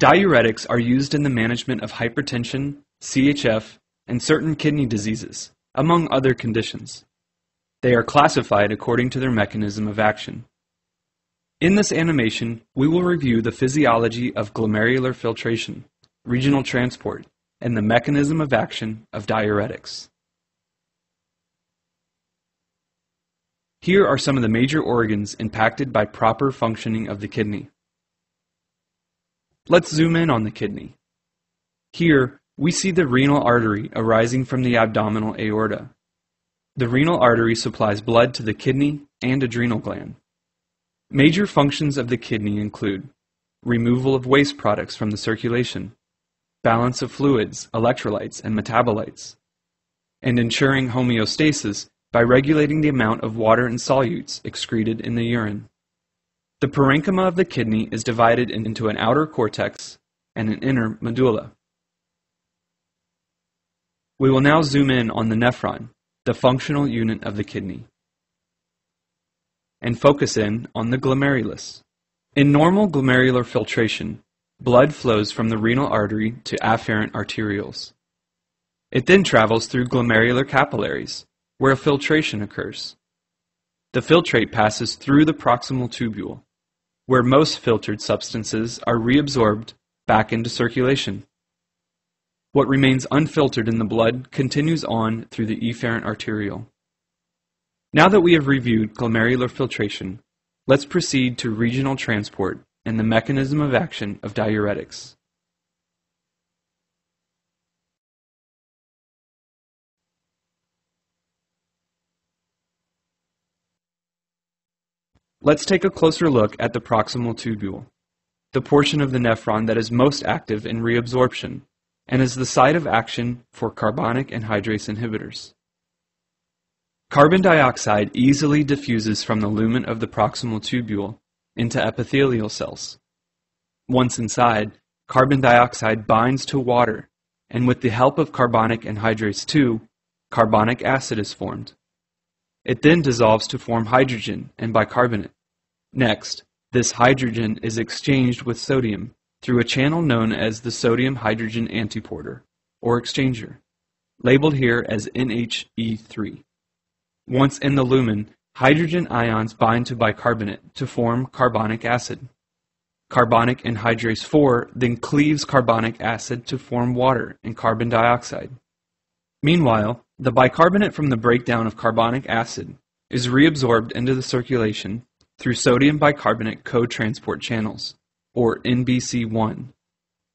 Diuretics are used in the management of hypertension, CHF, and certain kidney diseases, among other conditions. They are classified according to their mechanism of action. In this animation, we will review the physiology of glomerular filtration, regional transport, and the mechanism of action of diuretics. Here are some of the major organs impacted by proper functioning of the kidney. Let's zoom in on the kidney. Here, we see the renal artery arising from the abdominal aorta. The renal artery supplies blood to the kidney and adrenal gland. Major functions of the kidney include removal of waste products from the circulation, balance of fluids, electrolytes, and metabolites, and ensuring homeostasis by regulating the amount of water and solutes excreted in the urine. The parenchyma of the kidney is divided into an outer cortex and an inner medulla. We will now zoom in on the nephron, the functional unit of the kidney, and focus in on the glomerulus. In normal glomerular filtration, blood flows from the renal artery to afferent arterioles. It then travels through glomerular capillaries, where filtration occurs. The filtrate passes through the proximal tubule, where most filtered substances are reabsorbed back into circulation. What remains unfiltered in the blood continues on through the efferent arteriole. Now that we have reviewed glomerular filtration, let's proceed to regional transport and the mechanism of action of diuretics. Let's take a closer look at the proximal tubule, the portion of the nephron that is most active in reabsorption and is the site of action for carbonic anhydrase inhibitors. Carbon dioxide easily diffuses from the lumen of the proximal tubule into epithelial cells. Once inside, carbon dioxide binds to water, and with the help of carbonic anhydrase II, carbonic acid is formed. It then dissolves to form hydrogen and bicarbonate. Next, this hydrogen is exchanged with sodium through a channel known as the sodium-hydrogen antiporter, or exchanger, labeled here as NHE3. Once in the lumen, hydrogen ions bind to bicarbonate to form carbonic acid. Carbonic anhydrase IV then cleaves carbonic acid to form water and carbon dioxide. Meanwhile, the bicarbonate from the breakdown of carbonic acid is reabsorbed into the circulation through sodium bicarbonate co-transport channels, or NBC1,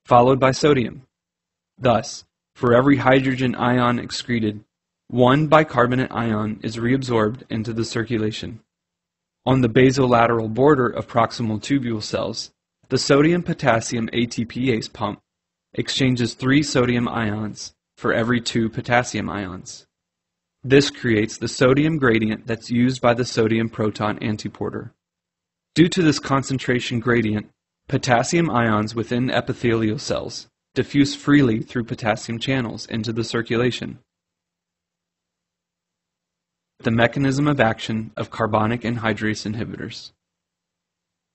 followed by sodium. Thus, for every hydrogen ion excreted, one bicarbonate ion is reabsorbed into the circulation. On the basolateral border of proximal tubule cells, the sodium-potassium ATPase pump exchanges 3 sodium ions for every 2 potassium ions. This creates the sodium gradient that's used by the sodium proton antiporter. Due to this concentration gradient, potassium ions within epithelial cells diffuse freely through potassium channels into the circulation. The mechanism of action of carbonic anhydrase inhibitors.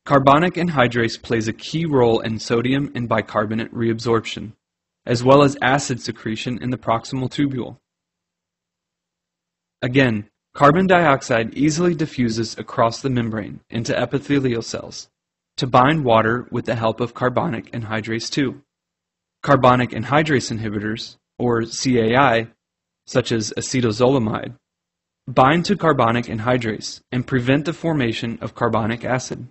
Carbonic anhydrase plays a key role in sodium and bicarbonate reabsorption, as well as acid secretion in the proximal tubule. Again, carbon dioxide easily diffuses across the membrane into epithelial cells to bind water with the help of carbonic anhydrase II. Carbonic anhydrase inhibitors, or CAI, such as acetazolamide, bind to carbonic anhydrase and prevent the formation of carbonic acid.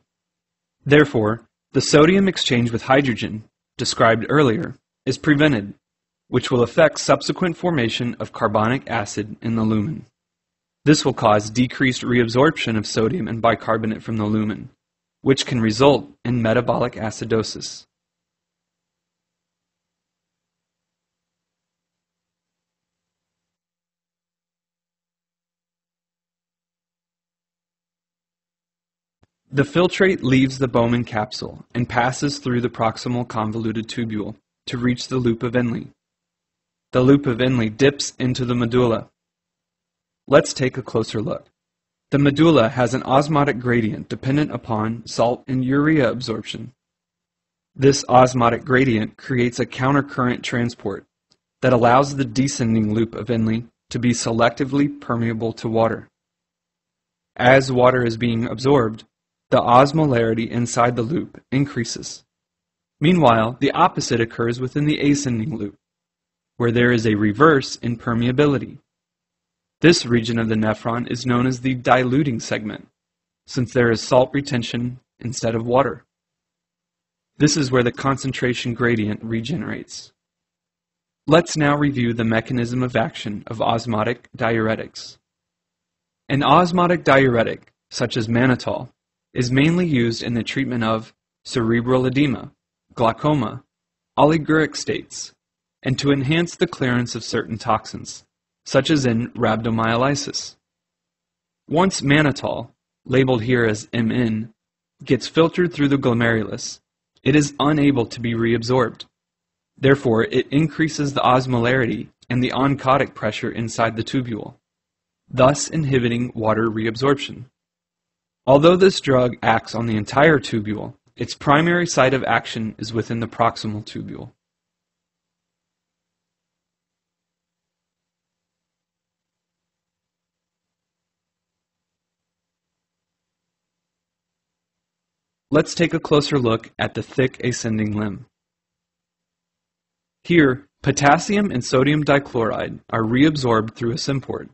Therefore, the sodium exchange with hydrogen, described earlier, is prevented, which will affect subsequent formation of carbonic acid in the lumen. This will cause decreased reabsorption of sodium and bicarbonate from the lumen, which can result in metabolic acidosis. The filtrate leaves the Bowman capsule and passes through the proximal convoluted tubule to reach the loop of Henle. The loop of Henle dips into the medulla. Let's take a closer look. The medulla has an osmotic gradient dependent upon salt and urea absorption. This osmotic gradient creates a countercurrent transport that allows the descending loop of Henle to be selectively permeable to water. As water is being absorbed, the osmolarity inside the loop increases. Meanwhile, the opposite occurs within the ascending loop, where there is a reverse in permeability. This region of the nephron is known as the diluting segment, since there is salt retention instead of water. This is where the concentration gradient regenerates. Let's now review the mechanism of action of osmotic diuretics. An osmotic diuretic, such as mannitol, is mainly used in the treatment of cerebral edema, glaucoma, oliguric states, and to enhance the clearance of certain toxins, such as in rhabdomyolysis. Once mannitol, labeled here as MN, gets filtered through the glomerulus, it is unable to be reabsorbed. Therefore, it increases the osmolarity and the oncotic pressure inside the tubule, thus inhibiting water reabsorption. Although this drug acts on the entire tubule, its primary site of action is within the proximal tubule. Let's take a closer look at the thick ascending limb. Here, potassium and sodium dichloride are reabsorbed through a symport.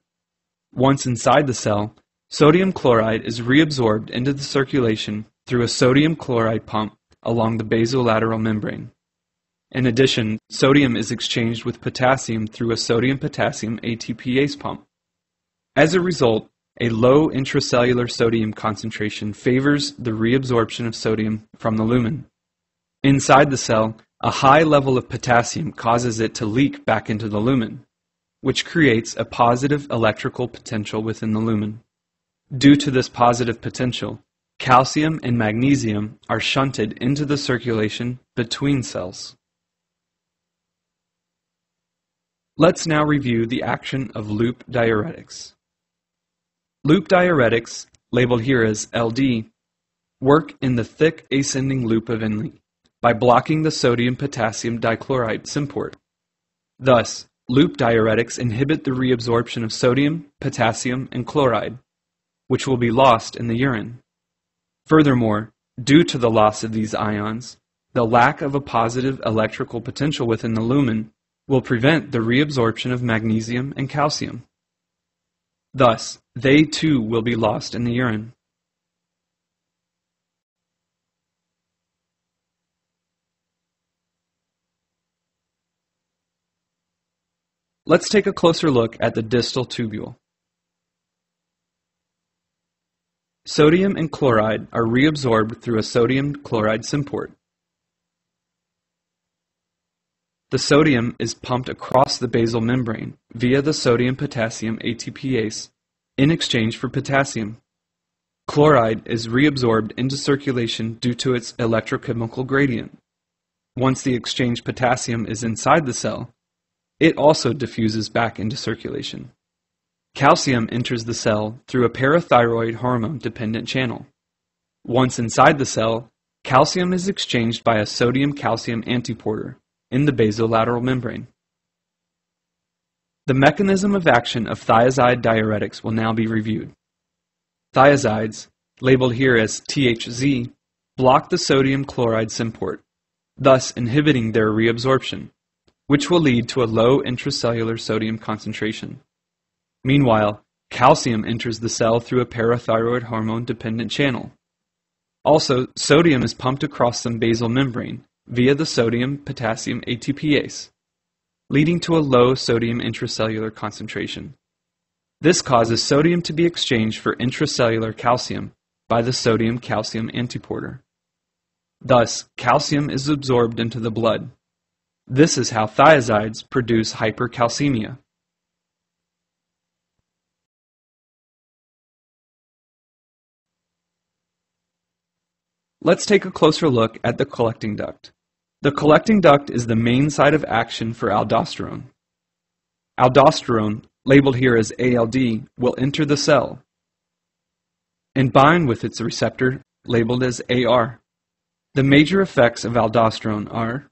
Once inside the cell, sodium chloride is reabsorbed into the circulation through a sodium chloride pump along the basolateral membrane. In addition, sodium is exchanged with potassium through a sodium-potassium ATPase pump. As a result, a low intracellular sodium concentration favors the reabsorption of sodium from the lumen. Inside the cell, a high level of potassium causes it to leak back into the lumen, which creates a positive electrical potential within the lumen. Due to this positive potential, calcium and magnesium are shunted into the circulation between cells. Let's now review the action of loop diuretics. Loop diuretics, labeled here as LD, work in the thick ascending loop of Henle by blocking the sodium-potassium dichloride symport. Thus, loop diuretics inhibit the reabsorption of sodium, potassium, and chloride, which will be lost in the urine. Furthermore, due to the loss of these ions, the lack of a positive electrical potential within the lumen will prevent the reabsorption of magnesium and calcium. Thus, they too will be lost in the urine. Let's take a closer look at the distal tubule. Sodium and chloride are reabsorbed through a sodium chloride symport. The sodium is pumped across the basal membrane via the sodium-potassium ATPase in exchange for potassium. Chloride is reabsorbed into circulation due to its electrochemical gradient. Once the exchanged potassium is inside the cell, it also diffuses back into circulation. Calcium enters the cell through a parathyroid hormone-dependent channel. Once inside the cell, calcium is exchanged by a sodium-calcium antiporter in the basolateral membrane. The mechanism of action of thiazide diuretics will now be reviewed. Thiazides, labeled here as THZ, block the sodium chloride symport, thus inhibiting their reabsorption, which will lead to a low intracellular sodium concentration. Meanwhile, calcium enters the cell through a parathyroid hormone-dependent channel. Also, sodium is pumped across the basal membrane via the sodium-potassium ATPase, leading to a low sodium intracellular concentration. This causes sodium to be exchanged for intracellular calcium by the sodium-calcium antiporter. Thus, calcium is absorbed into the blood. This is how thiazides produce hypercalcemia. Let's take a closer look at the collecting duct. The collecting duct is the main site of action for aldosterone. Aldosterone, labeled here as ALD, will enter the cell and bind with its receptor, labeled as AR. The major effects of aldosterone are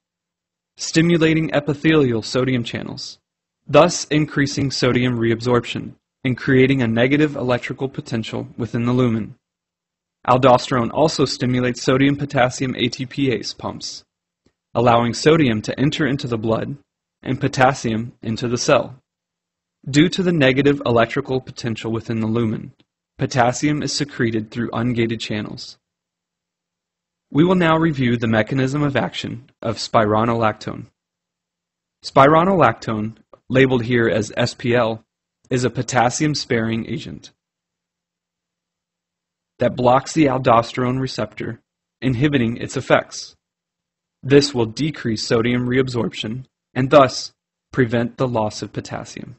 stimulating epithelial sodium channels, thus increasing sodium reabsorption and creating a negative electrical potential within the lumen. Aldosterone also stimulates sodium-potassium ATPase pumps, allowing sodium to enter into the blood and potassium into the cell. Due to the negative electrical potential within the lumen, potassium is secreted through ungated channels. We will now review the mechanism of action of spironolactone. Spironolactone, labeled here as SPL, is a potassium-sparing agent that blocks the aldosterone receptor, inhibiting its effects. This will decrease sodium reabsorption and thus prevent the loss of potassium.